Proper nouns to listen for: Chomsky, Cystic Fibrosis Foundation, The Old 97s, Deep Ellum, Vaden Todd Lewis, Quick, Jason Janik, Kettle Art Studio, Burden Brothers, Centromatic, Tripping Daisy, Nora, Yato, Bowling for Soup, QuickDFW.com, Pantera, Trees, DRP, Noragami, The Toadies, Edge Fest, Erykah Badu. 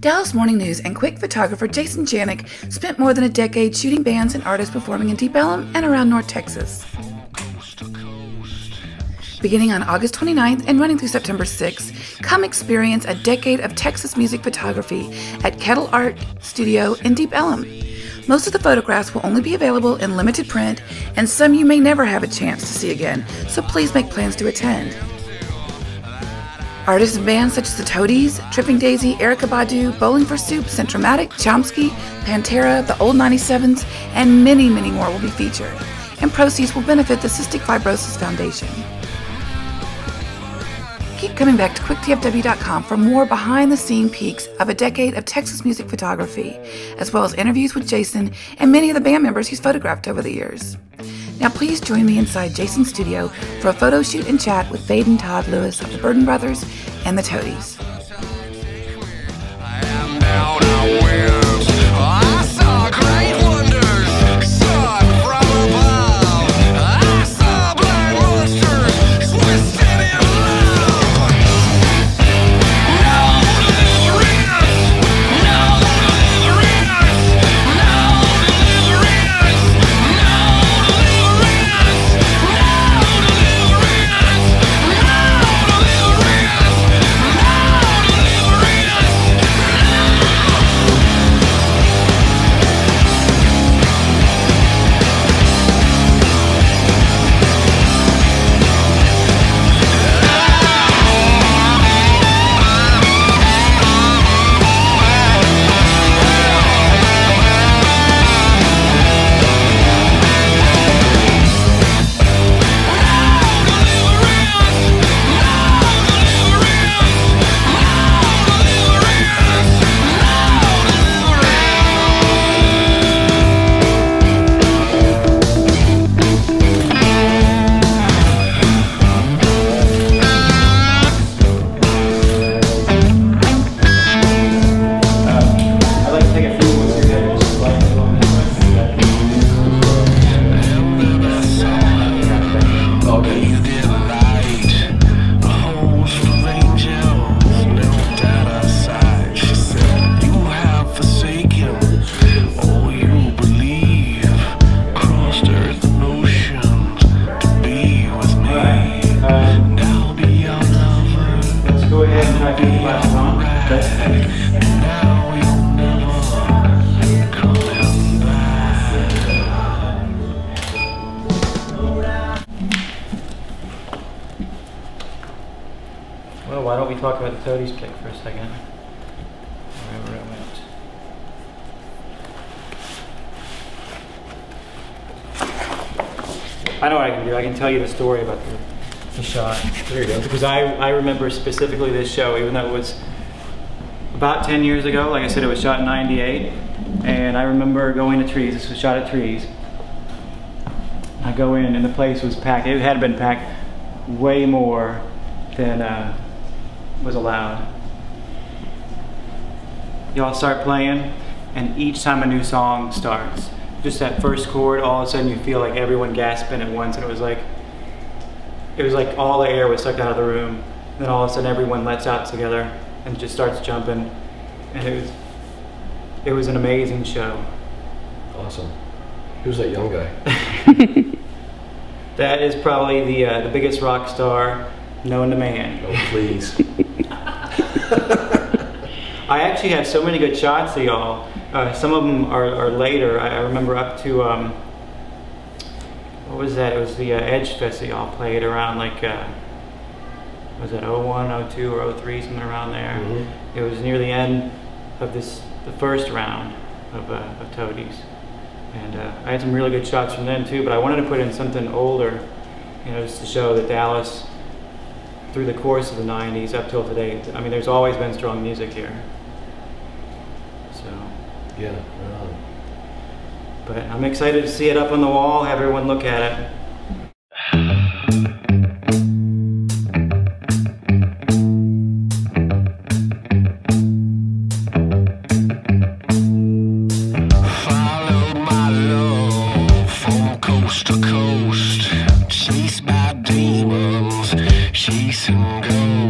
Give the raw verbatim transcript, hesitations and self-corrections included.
Dallas Morning News and Quick photographer Jason Janik spent more than a decade shooting bands and artists performing in Deep Ellum and around North Texas. Beginning on August twenty-ninth and running through September sixth, come experience a decade of Texas music photography at Kettle Art Studio in Deep Ellum. Most of the photographs will only be available in limited print, and some you may never have a chance to see again, so please make plans to attend. Artists and bands such as The Toadies, Tripping Daisy, Erykah Badu, Bowling for Soup, Centromatic, Chomsky, Pantera, The Old ninety-sevens, and many, many more will be featured, and proceeds will benefit the Cystic Fibrosis Foundation. Keep coming back to Quick D F W dot com for more behind-the-scene peeks of a decade of Texas music photography, as well as interviews with Jason and many of the band members he's photographed over the years. Now please join me inside Jason's studio for a photo shoot and chat with Vaden Todd Lewis of the Burden Brothers and the Toadies. Well, why don't we talk about the Toadies pick for a second? Wherever it went. I know what I can do. I can tell you the story about the, the shot. There you go. Because I, I remember specifically this show, even though it was about ten years ago. Like I said, it was shot in ninety-eight. And I remember going to Trees. This was shot at Trees. I go in and the place was packed. It had been packed way more than uh, was allowed. Y'all start playing, and each time a new song starts, just that first chord, all of a sudden you feel like everyone gasping at once, and it was like, it was like all the air was sucked out of the room, and then all of a sudden everyone lets out together and just starts jumping, and it was, it was an amazing show. Awesome. Who's that young guy? That is probably the, uh, the biggest rock star known to man. Oh, please. I actually have so many good shots of y'all. Uh, some of them are, are later. I, I remember up to, um, what was that? It was the uh, Edge Fest that y'all played around like, uh, was it oh one, oh two, or oh three, something around there. Mm-hmm. It was near the end of this, the first round of, uh, of Toadies. And uh, I had some really good shots from then too, but I wanted to put in something older, you know, just to show that Dallas, through the course of the nineties up till today, I mean, there's always been strong music here. So yeah. Um. But I'm excited to see it up on the wall. Have everyone look at it. Follow my love from coast to coast, chased by demons. Jason Janik.